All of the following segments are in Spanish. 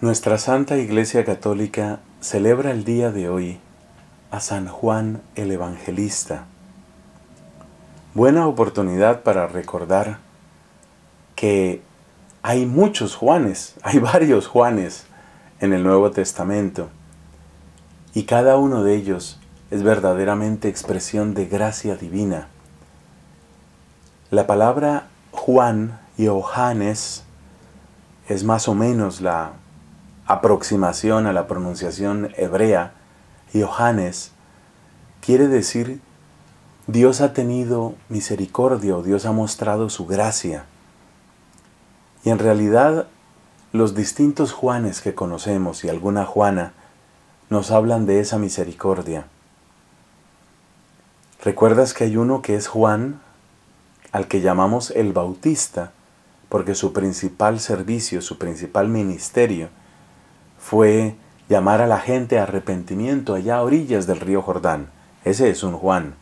Nuestra Santa Iglesia Católica celebra el día de hoy a San Juan el Evangelista. Buena oportunidad para recordar que hay muchos Juanes, hay varios Juanes en el Nuevo Testamento, y cada uno de ellos es verdaderamente expresión de gracia divina. La palabra Juan y Johannes es más o menos la aproximación a la pronunciación hebrea. Johannes quiere decir Dios ha tenido misericordia o Dios ha mostrado su gracia. Y en realidad los distintos Juanes que conocemos y alguna Juana nos hablan de esa misericordia. ¿Recuerdas que hay uno que es Juan, al que llamamos el Bautista, porque su principal servicio, su principal ministerio fue llamar a la gente a arrepentimiento allá a orillas del río Jordán? Ese es un Juan.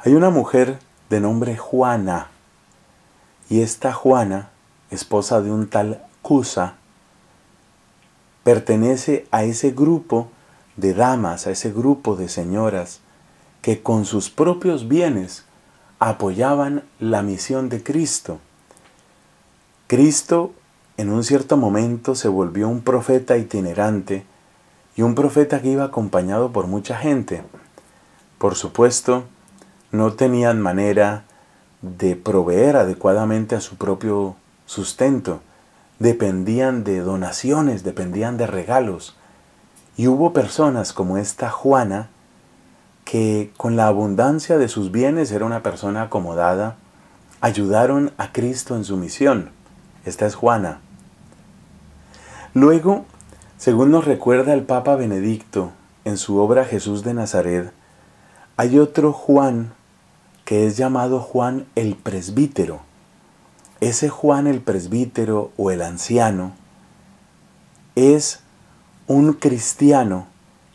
Hay una mujer de nombre Juana, y esta Juana, esposa de un tal Cusa, pertenece a ese grupo de damas, a ese grupo de señoras que con sus propios bienes apoyaban la misión de Cristo. Cristo en un cierto momento se volvió un profeta itinerante y un profeta que iba acompañado por mucha gente. Por supuesto, no tenían manera de proveer adecuadamente a su propio sustento. Dependían de donaciones, dependían de regalos. Y hubo personas como esta Juana que con la abundancia de sus bienes, era una persona acomodada, ayudaron a Cristo en su misión. Esta es Juana. Luego, según nos recuerda el Papa Benedicto en su obra Jesús de Nazaret, hay otro Juan que es llamado Juan el Presbítero. Ese Juan el Presbítero o el anciano es un cristiano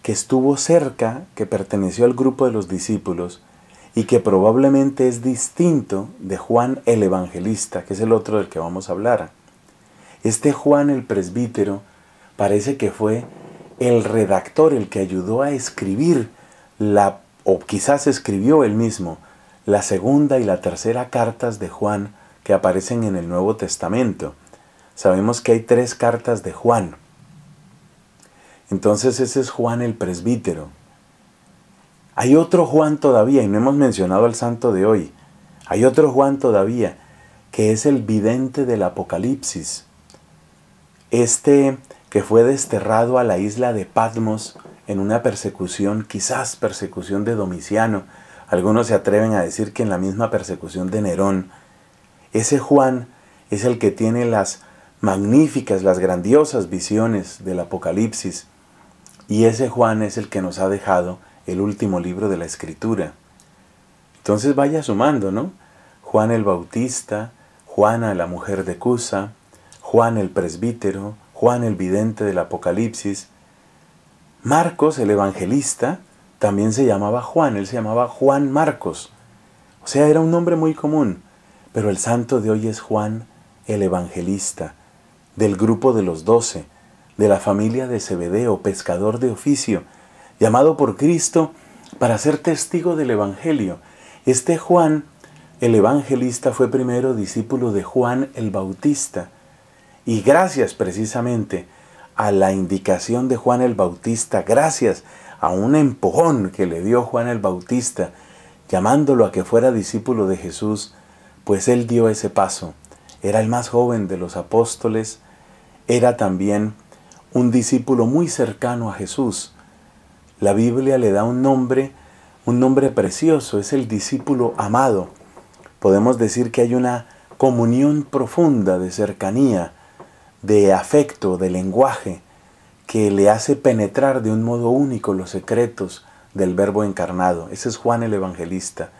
que estuvo cerca, que perteneció al grupo de los discípulos y que probablemente es distinto de Juan el Evangelista, que es el otro del que vamos a hablar. Este Juan el Presbítero parece que fue el redactor, el que ayudó a escribir, o quizás escribió él mismo, la segunda y la tercera cartas de Juan que aparecen en el Nuevo Testamento. Sabemos que hay tres cartas de Juan. Entonces ese es Juan el Presbítero. Hay otro Juan todavía, y no hemos mencionado al santo de hoy. Hay otro Juan todavía, que es el vidente del Apocalipsis. Este que fue desterrado a la isla de Patmos en una persecución, quizás persecución de Domiciano. Algunos se atreven a decir que en la misma persecución de Nerón. Ese Juan es el que tiene las magníficas, las grandiosas visiones del Apocalipsis. Y ese Juan es el que nos ha dejado el último libro de la Escritura. Entonces vaya sumando, ¿no? Juan el Bautista, Juana la mujer de Cusa, Juan el Presbítero, Juan el Vidente del Apocalipsis. Marcos el Evangelista también se llamaba Juan, él se llamaba Juan Marcos. O sea, era un nombre muy común, pero el santo de hoy es Juan el Evangelista, del grupo de los 12, de la familia de Zebedeo, pescador de oficio, llamado por Cristo para ser testigo del Evangelio. Este Juan, el Evangelista, fue primero discípulo de Juan el Bautista. Y gracias precisamente a la indicación de Juan el Bautista, gracias a un empujón que le dio Juan el Bautista, llamándolo a que fuera discípulo de Jesús, pues él dio ese paso. Era el más joven de los apóstoles, era también un discípulo muy cercano a Jesús. La Biblia le da un nombre precioso, es el discípulo amado. Podemos decir que hay una comunión profunda de cercanía, de afecto, de lenguaje, que le hace penetrar de un modo único los secretos del Verbo Encarnado. Ese es Juan el Evangelista.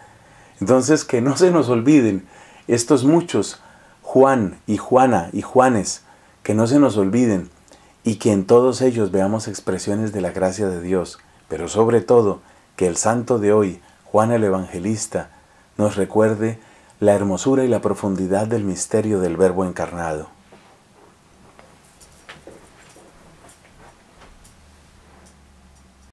Entonces, que no se nos olviden estos muchos Juan y Juana y Juanes, que no se nos olviden, y que en todos ellos veamos expresiones de la gracia de Dios. Pero sobre todo, que el santo de hoy, Juan el Evangelista, nos recuerde la hermosura y la profundidad del misterio del Verbo Encarnado.